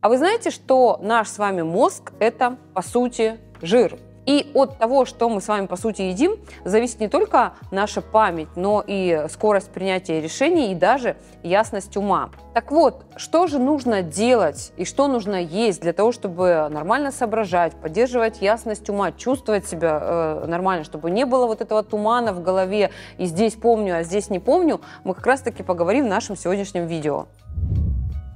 А вы знаете, что наш с вами мозг – это, по сути, жир. И от того, что мы с вами, по сути, едим, зависит не только наша память, но и скорость принятия решений и даже ясность ума. Так вот, что же нужно делать и что нужно есть для того, чтобы нормально соображать, поддерживать ясность ума, чувствовать себя нормально, чтобы не было вот этого тумана в голове и здесь помню, а здесь не помню, мы как раз-таки поговорим в нашем сегодняшнем видео.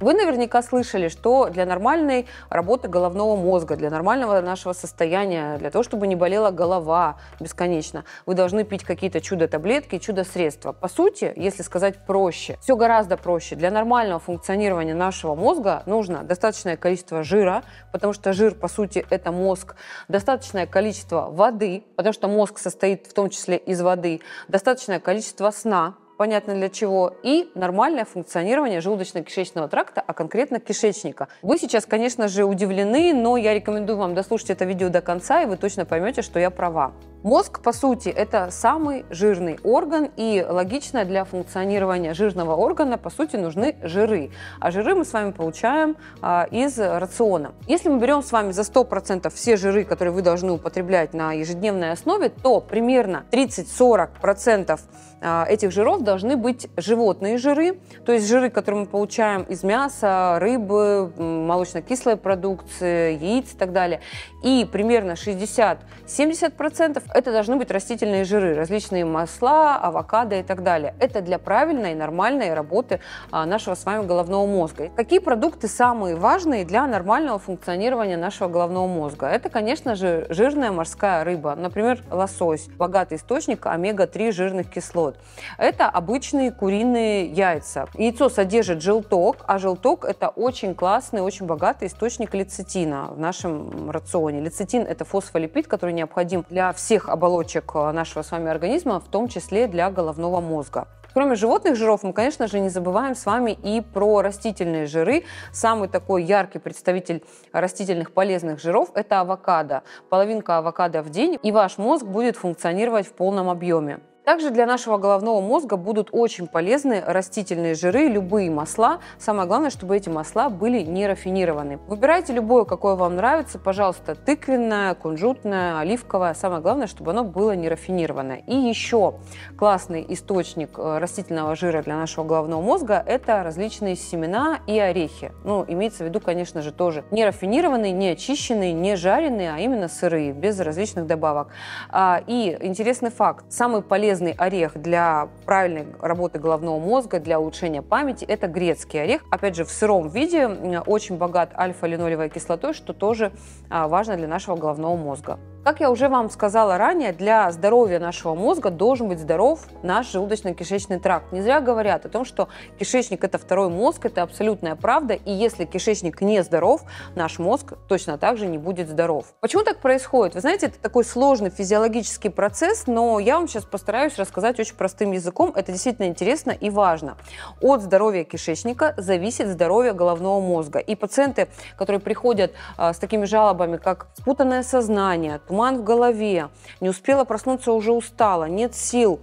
Вы наверняка слышали, что для нормальной работы головного мозга, для нормального нашего состояния, для того, чтобы не болела голова бесконечно, вы должны пить какие-то чудо-таблетки, чудо-средства. По сути, если сказать проще, все гораздо проще. Для нормального функционирования нашего мозга нужно достаточное количество жира, потому что жир, по сути, это мозг, достаточное количество воды, потому что мозг состоит в том числе из воды, достаточное количество сна, понятно для чего, и нормальное функционирование желудочно-кишечного тракта, а конкретно кишечника. Вы сейчас, конечно же, удивлены, но я рекомендую вам дослушать это видео до конца, и вы точно поймете, что я права. Мозг, по сути, это самый жирный орган, и логично для функционирования жирного органа, по сути, нужны жиры. А жиры мы с вами получаем из рациона. Если мы берем с вами за 100% все жиры, которые вы должны употреблять на ежедневной основе, то примерно 30–40% этих жиров должны быть животные жиры, то есть жиры, которые мы получаем из мяса, рыбы, молочно-кислой продукции, яиц и так далее. И примерно 60–70% это должны быть растительные жиры, различные масла, авокадо и так далее. Это для правильной и нормальной работы нашего с вами головного мозга. Какие продукты самые важные для нормального функционирования нашего головного мозга? Это, конечно же, жирная морская рыба, например, лосось, богатый источник омега-3 жирных кислот. Это обычные куриные яйца. Яйцо содержит желток, а желток – это очень классный, очень богатый источник лецитина в нашем рационе. Лецитин – это фосфолипид, который необходим для всех оболочек нашего с вами организма, в том числе для головного мозга. Кроме животных жиров, мы, конечно же, не забываем с вами и про растительные жиры. Самый такой яркий представитель растительных полезных жиров – это авокадо. Половинка авокадо в день, и ваш мозг будет функционировать в полном объеме. Также для нашего головного мозга будут очень полезны растительные жиры, любые масла. Самое главное, чтобы эти масла были не рафинированы. Выбирайте любое, какое вам нравится. Пожалуйста, тыквенное, кунжутное, оливковое. Самое главное, чтобы оно было не рафинированное. И еще классный источник растительного жира для нашего головного мозга – это различные семена и орехи. Ну, имеется в виду, конечно же, тоже не рафинированные, не очищенные, не жареные, а именно сырые, без различных добавок. И интересный факт. Самый полезный орех для правильной работы головного мозга, для улучшения памяти – это грецкий орех. Опять же, в сыром виде очень богат альфа-линолевой кислотой, что тоже важно для нашего головного мозга. Как я уже вам сказала ранее, для здоровья нашего мозга должен быть здоров наш желудочно-кишечный тракт. Не зря говорят о том, что кишечник – это второй мозг, это абсолютная правда, и если кишечник не здоров, наш мозг точно так же не будет здоров. Почему так происходит? Вы знаете, это такой сложный физиологический процесс, но я вам сейчас постараюсь рассказать очень простым языком, это действительно интересно и важно. От здоровья кишечника зависит здоровье головного мозга, и пациенты, которые приходят с такими жалобами, как спутанное сознание, туман в голове, не успела проснуться, уже устала, нет сил,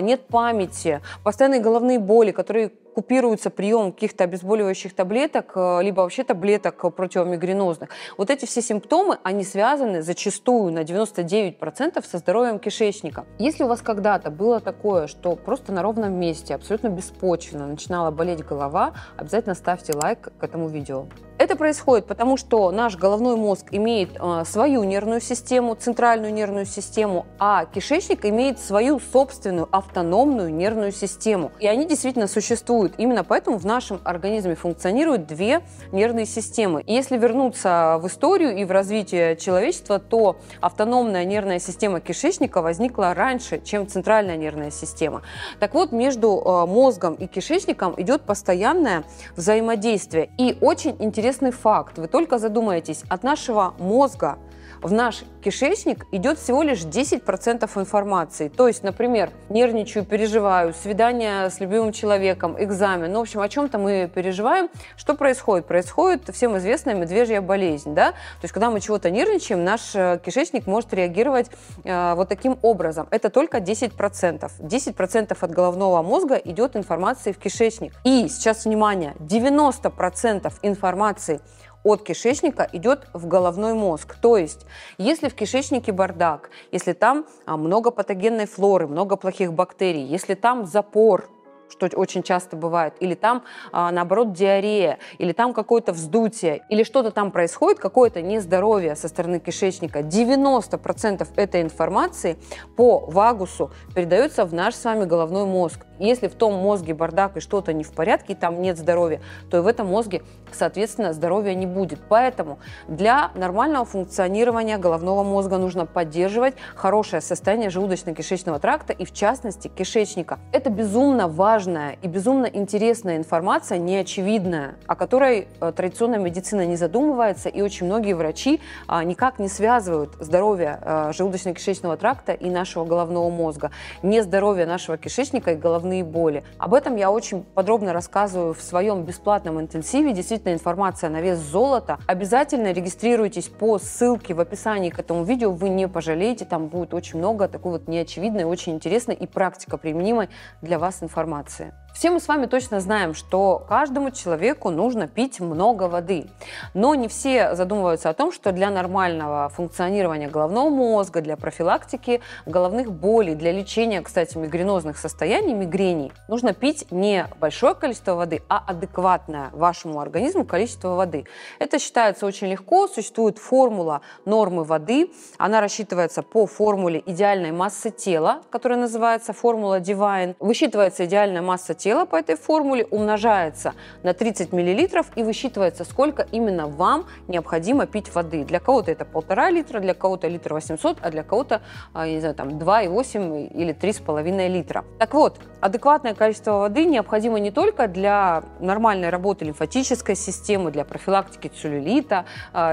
нет памяти, постоянные головные боли, которые купируется прием каких-то обезболивающих таблеток, либо вообще таблеток противомигренозных. Вот эти все симптомы, они связаны зачастую на 99% со здоровьем кишечника. Если у вас когда-то было такое, что просто на ровном месте, абсолютно беспочвенно начинала болеть голова, обязательно ставьте лайк к этому видео. Это происходит потому, что наш головной мозг имеет свою нервную систему, центральную нервную систему, а кишечник имеет свою собственную автономную нервную систему. И они действительно существуют. Именно поэтому в нашем организме функционируют две нервные системы. И если вернуться в историю и в развитие человечества, то автономная нервная система кишечника возникла раньше, чем центральная нервная система. Так вот, между мозгом и кишечником идет постоянное взаимодействие. И очень интересный факт. Вы только задумаетесь, от нашего мозга в наш кишечник идет всего лишь 10% информации. То есть, например, нервничаю, переживаю, свидание с любимым человеком, экзамен. Ну, в общем, о чем-то мы переживаем. Что происходит? Происходит всем известная медвежья болезнь. Да? То есть, когда мы чего-то нервничаем, наш кишечник может реагировать вот таким образом. Это только 10%. 10% от головного мозга идет информации в кишечник. И сейчас, внимание, 90% информации от кишечника идет в головной мозг. То есть, если в кишечнике бардак, если там много патогенной флоры, много плохих бактерий, если там запор, что очень часто бывает, или там, наоборот, диарея, или там какое-то вздутие, или что-то там происходит, какое-то нездоровье со стороны кишечника, 90% этой информации по вагусу передается в наш с вами головной мозг. Если в том мозге бардак и что-то не в порядке, и там нет здоровья, то и в этом мозге, соответственно, здоровья не будет. Поэтому для нормального функционирования головного мозга нужно поддерживать хорошее состояние желудочно-кишечного тракта и, в частности, кишечника. Это безумно важная и безумно интересная информация, неочевидная, о которой традиционная медицина не задумывается, и очень многие врачи никак не связывают здоровье желудочно-кишечного тракта и нашего головного мозга, не здоровье нашего кишечника и головного боли. Об этом я очень подробно рассказываю в своем бесплатном интенсиве. Действительно, информация на вес золота. Обязательно регистрируйтесь по ссылке в описании к этому видео. Вы не пожалеете, там будет очень много такой вот неочевидной, очень интересной и практикоприменимой для вас информации. Все мы с вами точно знаем, что каждому человеку нужно пить много воды. Но не все задумываются о том, что для нормального функционирования головного мозга, для профилактики головных болей, для лечения, кстати, мигренозных состояний, мигрений, нужно пить не большое количество воды, а адекватное вашему организму количество воды. Это считается очень легко. Существует формула нормы воды. Она рассчитывается по формуле идеальной массы тела, которая называется формула Divine. Высчитывается идеальная масса тела по этой формуле, умножается на 30 мл и высчитывается, сколько именно вам необходимо пить воды. Для кого-то это 1,5 литра, для кого-то 1,8 литра, а для кого-то, не знаю, там 2,8 или 3,5 литра. Так вот, адекватное количество воды необходимо не только для нормальной работы лимфатической системы, для профилактики целлюлита,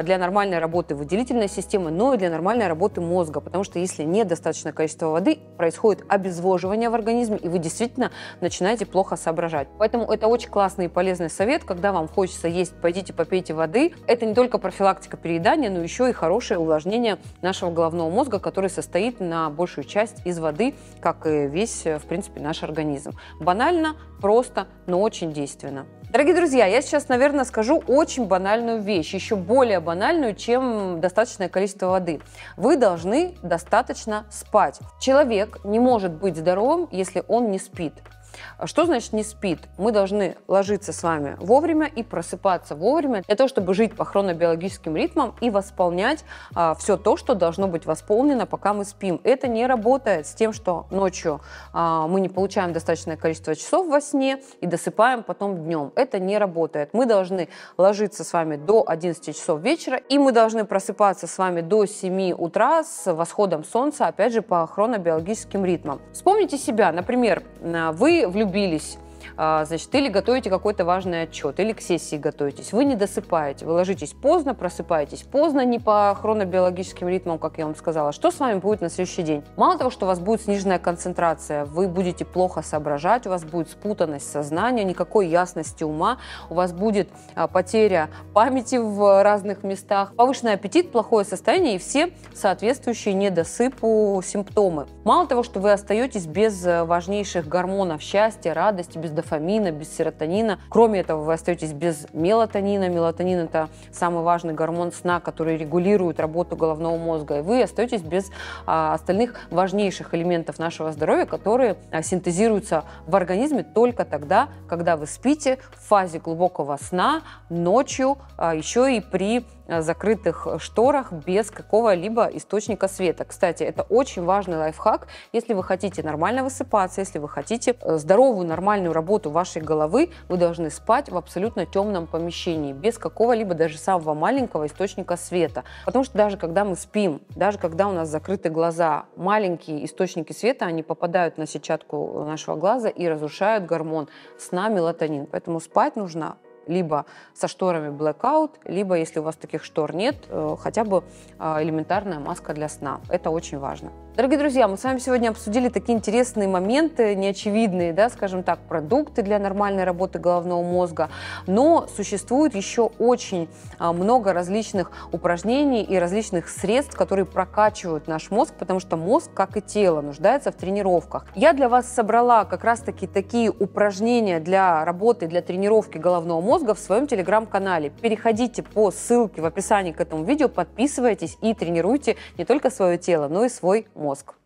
для нормальной работы выделительной системы, но и для нормальной работы мозга, потому что если недостаточное количество воды, происходит обезвоживание в организме, и вы действительно начинаете плохо соображать. Поэтому это очень классный и полезный совет, когда вам хочется есть, пойдите попейте воды. Это не только профилактика переедания, но еще и хорошее увлажнение нашего головного мозга, который состоит на большую часть из воды, как и весь, в принципе, наш организм. Банально, просто, но очень действенно. Дорогие друзья, я сейчас, наверное, скажу очень банальную вещь, еще более банальную, чем достаточное количество воды. Вы должны достаточно спать. Человек не может быть здоровым, если он не спит. Что значит не спит? Мы должны ложиться с вами вовремя и просыпаться вовремя для того, чтобы жить по хронобиологическим ритмам и восполнять все то, что должно быть восполнено, пока мы спим. Это не работает с тем, что ночью мы не получаем достаточное количество часов во сне и досыпаем потом днем. Это не работает. Мы должны ложиться с вами до 11 часов вечера, и мы должны просыпаться с вами до 7 утра с восходом солнца, опять же, по хронобиологическим ритмам. Вспомните себя. Например, вы влюбились, значит, или готовите какой-то важный отчет, или к сессии готовитесь, вы не досыпаете, вы ложитесь поздно, просыпаетесь поздно, не по хронобиологическим ритмам, как я вам сказала. Что с вами будет на следующий день? Мало того, что у вас будет сниженная концентрация, вы будете плохо соображать, у вас будет спутанность сознания, никакой ясности ума, у вас будет потеря памяти в разных местах, повышенный аппетит, плохое состояние и все соответствующие недосыпу симптомы. Мало того, что вы остаетесь без важнейших гормонов счастья, радости, без дофамина, без серотонина. Кроме этого, вы остаетесь без мелатонина. Мелатонин – это самый важный гормон сна, который регулирует работу головного мозга. И вы остаетесь без остальных важнейших элементов нашего здоровья, которые синтезируются в организме только тогда, когда вы спите, в фазе глубокого сна, ночью, еще и при закрытых шторах без какого-либо источника света. Кстати, это очень важный лайфхак. Если вы хотите нормально высыпаться, если вы хотите здоровую, нормальную работу вашей головы, вы должны спать в абсолютно темном помещении, без какого-либо даже самого маленького источника света. Потому что даже когда мы спим, даже когда у нас закрыты глаза, маленькие источники света, они попадают на сетчатку нашего глаза и разрушают гормон сна, мелатонин. Поэтому спать нужно либо со шторами blackout, либо, если у вас таких штор нет, хотя бы элементарная маска для сна. Это очень важно. Дорогие друзья, мы с вами сегодня обсудили такие интересные моменты, неочевидные, да, скажем так, продукты для нормальной работы головного мозга, но существует еще очень много различных упражнений и различных средств, которые прокачивают наш мозг, потому что мозг, как и тело, нуждается в тренировках. Я для вас собрала как раз-таки такие упражнения для работы, для тренировки головного мозга, мозга в своем телеграм-канале. Переходите по ссылке в описании к этому видео, подписывайтесь и тренируйте не только свое тело, но и свой мозг.